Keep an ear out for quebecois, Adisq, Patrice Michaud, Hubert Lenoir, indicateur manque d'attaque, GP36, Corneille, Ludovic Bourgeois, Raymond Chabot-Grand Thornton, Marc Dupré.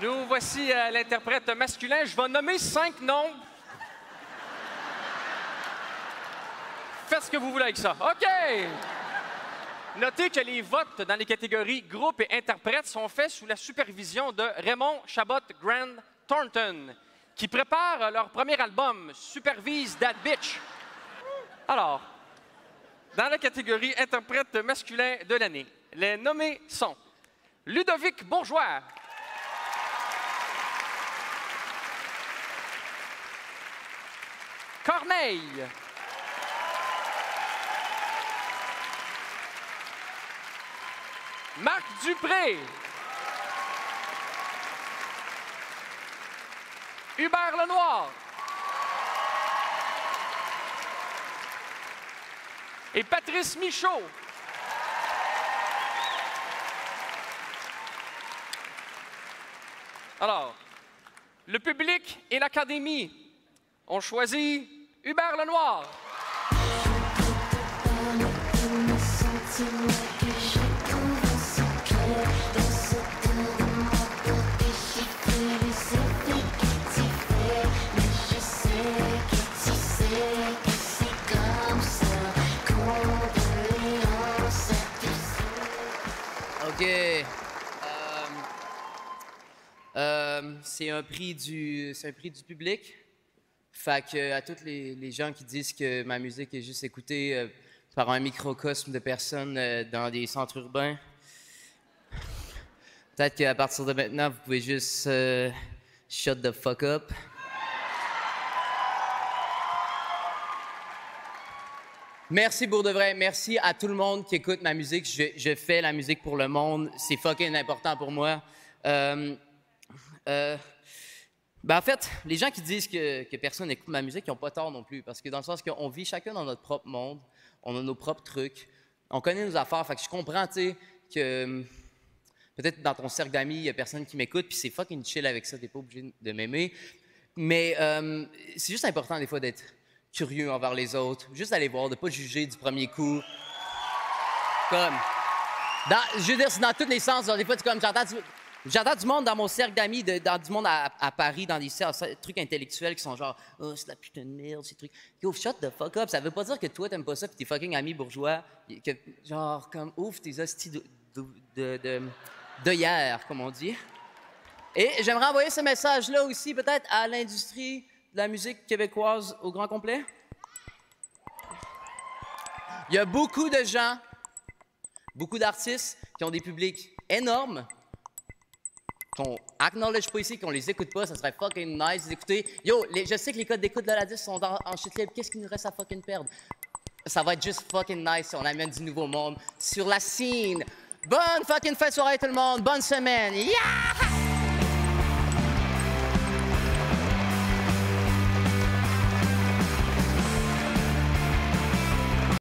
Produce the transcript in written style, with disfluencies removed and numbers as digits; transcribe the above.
Nous voici à l'interprète masculin. Je vais nommer 5 noms. Faites ce que vous voulez avec ça. OK! Notez que les votes dans les catégories groupe et interprète sont faits sous la supervision de Raymond Chabot-Grand Thornton, qui prépare leur premier album, Supervise That Bitch. Alors, dans la catégorie interprète masculin de l'année, les nommés sont Ludovic Bourgeois, Corneille, Marc Dupré, Hubert Lenoir et Patrice Michaud. Alors, le public et l'Académie ont choisi Hubert Lenoir. OK. C'est un prix du public. Fait que à tous les gens qui disent que ma musique est juste écoutée par un microcosme de personnes dans des centres urbains, peut-être qu'à partir de maintenant, vous pouvez juste shut the fuck up. Merci pour de vrai. Merci à tout le monde qui écoute ma musique. Je fais la musique pour le monde. C'est fucking important pour moi. En fait, les gens qui disent que personne n'écoute ma musique, ils n'ont pas tort non plus. Parce que dans le sens qu'on vit chacun dans notre propre monde, on a nos propres trucs, on connaît nos affaires. Fait que je comprends, tu sais, que peut-être dans ton cercle d'amis, il n'y a personne qui m'écoute, puis c'est fucking chill avec ça, t'es pas obligé de m'aimer. Mais c'est juste important des fois d'être curieux envers les autres, juste aller voir, de pas juger du premier coup. Comme, je veux dire, c'est dans tous les sens. Genre, des fois, j'entends du monde dans mon cercle d'amis, du monde à Paris, dans des trucs intellectuels qui sont genre « Oh, c'est la putain de merde, ces trucs. » Yo, shut the fuck up. Ça veut pas dire que toi, t'aimes pas ça, pis t'es fucking ami bourgeois. Que, genre, comme, ouf, tes hosties de hier, comme on dit. Et j'aimerais envoyer ce message-là aussi, peut-être, à l'industrie de la musique québécoise au grand complet. Il y a beaucoup de gens, beaucoup d'artistes qui ont des publics énormes, qu'on acknowledge pas ici, qu'on les écoute pas, ça serait fucking nice d'écouter. Yo, je sais que les codes d'écoute de la Adisq sont en chute libre. Qu'est-ce qu'il nous reste à fucking perdre? Ça va être juste fucking nice si on amène du nouveau monde sur la scène. Bonne fucking fête soirée tout le monde. Bonne semaine. Yeah!